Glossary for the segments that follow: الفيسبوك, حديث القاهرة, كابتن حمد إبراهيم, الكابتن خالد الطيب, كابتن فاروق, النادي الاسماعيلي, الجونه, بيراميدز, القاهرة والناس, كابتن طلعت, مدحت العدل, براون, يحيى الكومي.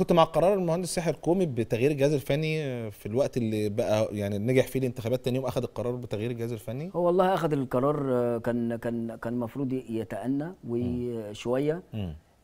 كنت مع قرار المهندس يحيى الكومي بتغيير الجهاز الفني في الوقت اللي بقى يعني نجح فيه الانتخابات، تاني يوم اخذ القرار بتغيير الجهاز الفني. هو والله اخذ القرار، كان المفروض يتأنى وشويه،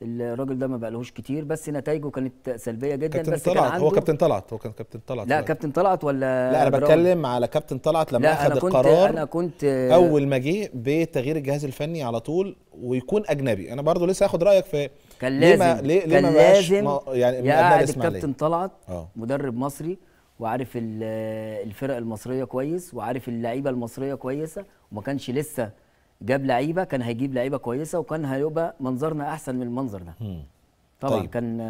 الراجل ده ما بقالهوش كتير، بس نتائجه كانت سلبيه جدا. كابتن بس طلعت، كان هو كابتن طلعت، هو كان كابتن طلعت. لا كابتن طلعت ولا لا، انا بتكلم على كابتن طلعت لما اخذ القرار. انا كنت اول ما جه بتغيير الجهاز الفني على طول ويكون اجنبي. انا برضو لسه هاخد رايك في كان لازم ليه ما بقاش يعني يقعد الكابتن طلعت مدرب مصري وعارف الفرق المصريه كويس وعارف اللعيبه المصريه كويسه، وما كانش لسه جاب لعيبه، كان هيجيب لعيبه كويسه وكان هيبقى منظرنا احسن من المنظر ده. طبعا طيب. كان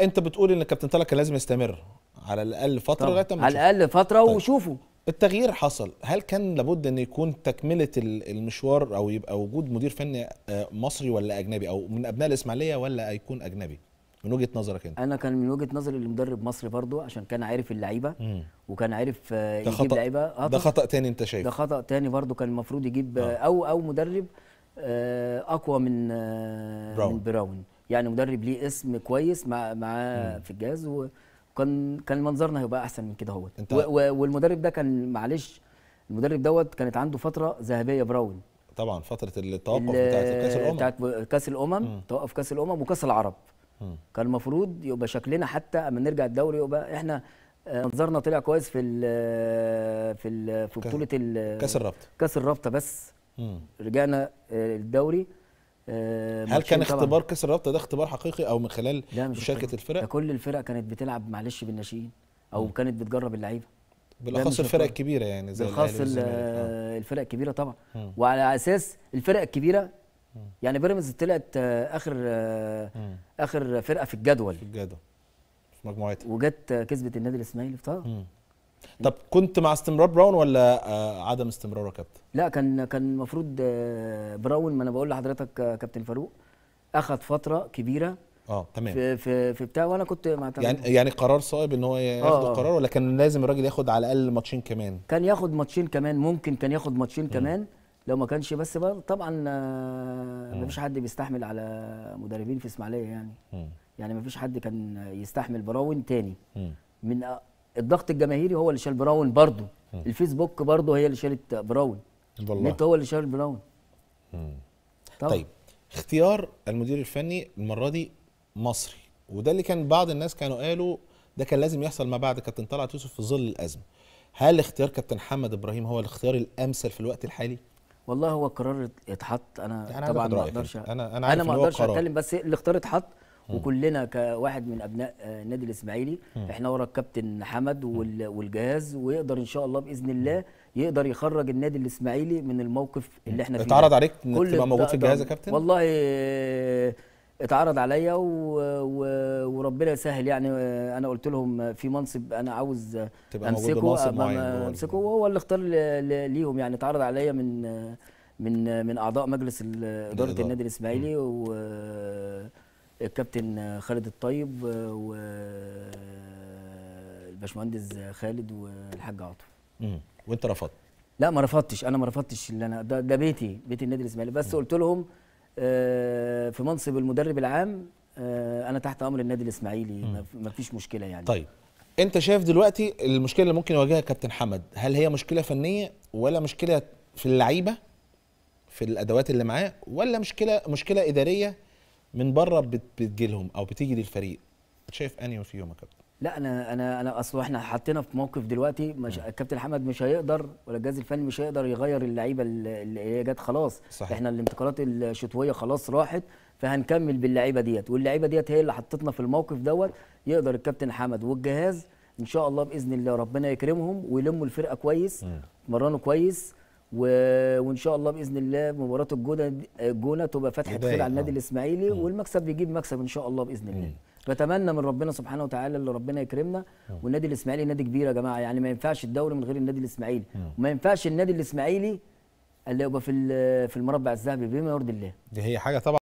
انت بتقول ان كابتن طلعت كان لازم يستمر على الاقل فتره لغايه ما على الاقل فتره. طيب. وشوفوا التغيير حصل، هل كان لابد ان يكون تكمله المشوار او يبقى وجود مدير فني مصري ولا اجنبي او من ابناء الاسماعيليه ولا يكون اجنبي من وجهه نظرك انت؟ انا كان من وجهه نظري المدرب مصري برضو، عشان كان عارف اللعيبه وكان عارف يجيب لعيبه. ده خطا تاني انت شايفه؟ ده خطا تاني برضو، كان المفروض يجيب او مدرب اقوى من براون، يعني مدرب ليه اسم كويس مع في الجهاز، كان منظرنا هيبقى احسن من كده اهوت. والمدرب ده كان معلش، المدرب دوت كانت عنده فتره ذهبيه براون، طبعا فتره التوقف بتاعت كاس الامم، توقف كاس الامم وكاس العرب. كان المفروض يبقى شكلنا حتى اما نرجع الدوري يبقى احنا منظرنا طلع كويس في بطوله كاس الرابطه بس. رجعنا الدوري. هل كان اختبار كاس الرابطه ده اختبار حقيقي او من خلال مشاركه الفرق؟ كل الفرق كانت بتلعب معلش بالناشئين او كانت بتجرب اللعيبه، بالاخص الفرق الكبيره يعني زي بالاخص الفرق الكبيره طبعا. وعلى اساس الفرق الكبيره يعني بيراميدز طلعت اخر فرقه في الجدول في مجموعتها، وجت كسبت النادي الاسماعيلي طبعا. طب كنت مع استمرار براون ولا عدم استمراره يا كابتن؟ لا كان المفروض براون، ما انا بقول لحضرتك كابتن فاروق اخذ فتره كبيره تمام في بتاع، وانا كنت مع تمام. يعني قرار صائب ان هو ياخد القرار، ولا كان لازم الراجل ياخد على الاقل ماتشين كمان؟ كان ياخد ماتشين كمان، ممكن كان ياخد ماتشين كمان لو ما كانش، بس بقى طبعا ما فيش حد بيستحمل على مدربين في اسماعيليه يعني. يعني ما فيش حد كان يستحمل براون تاني. من الضغط الجماهيري هو اللي شال براون برضه، الفيسبوك برضه هي اللي شالت براون، النت هو اللي شال براون. طيب اختيار المدير الفني المره دي مصري، وده اللي كان بعض الناس كانوا قالوا ده كان لازم يحصل ما بعد كابتن طلعت يوسف في ظل الازمه. هل اختيار كابتن حمد ابراهيم هو الاختيار الامثل في الوقت الحالي؟ والله هو القرار اتحط، انا طبعا ما اقدرش انا ما اقدرش اتكلم، بس الاختيار اتحط وكلنا كواحد من ابناء النادي الاسماعيلي احنا ورا الكابتن حمد والجهاز، ويقدر ان شاء الله باذن الله يقدر يخرج النادي الاسماعيلي من الموقف اللي احنا فيه. اتعرض عليك انك تبقى موجود في الجهاز يا كابتن؟ والله اتعرض عليا وربنا يسهل يعني. انا قلت لهم في منصب انا عاوز امسكه وهو اللي اختار ليهم يعني. اتعرض عليا من اعضاء مجلس اداره النادي الاسماعيلي الكابتن خالد الطيب والباشمهندس خالد والحاج عاطف. وانت رفضت؟ لا ما رفضتش، انا ما رفضتش، اللي انا ده بيت النادي الاسماعيلي، بس قلت لهم في منصب المدرب العام انا تحت امر النادي الاسماعيلي، ما فيش مشكله يعني. طيب انت شايف دلوقتي المشكله اللي ممكن يواجهها كابتن حمد، هل هي مشكله فنيه ولا مشكله في اللعيبه في الادوات اللي معاه، ولا مشكله اداريه من بره بتجيلهم او بتيجي للفريق؟ شايف انهي فيهم يا كابتن؟ لا انا اصل احنا حطينا في موقف دلوقتي، كابتن حمد مش هيقدر ولا الجهاز الفني مش هيقدر يغير اللعيبه اللي هي جت خلاص. صحيح. احنا الانتقالات الشتويه خلاص راحت، فهنكمل باللعيبه ديت، واللعيبه ديت هي اللي حطتنا في الموقف دوت. يقدر الكابتن حمد والجهاز ان شاء الله باذن الله ربنا يكرمهم ويلموا الفرقه كويس، يتمرنوا كويس، وان شاء الله باذن الله مباراه الجونه تبقى فتحه خير على النادي الاسماعيلي، والمكسب بيجيب مكسب ان شاء الله باذن الله. بتمنى من ربنا سبحانه وتعالى اللي ربنا يكرمنا. والنادي الاسماعيلي نادي كبير يا جماعه، يعني ما ينفعش الدوري من غير النادي الاسماعيلي، وما ينفعش النادي الاسماعيلي اللي يبقى في المربع الذهبي بما يرضي الله. دي هي حاجه طبعا